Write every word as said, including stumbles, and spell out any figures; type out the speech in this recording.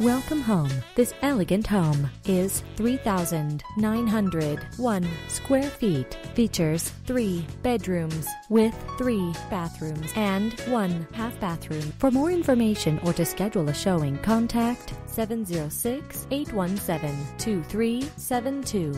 Welcome home. This elegant home is three thousand nine hundred one square feet. Features three bedrooms with three bathrooms and one half bathroom. For more information or to schedule a showing, contact seven zero six, eight one seven, two three seven two.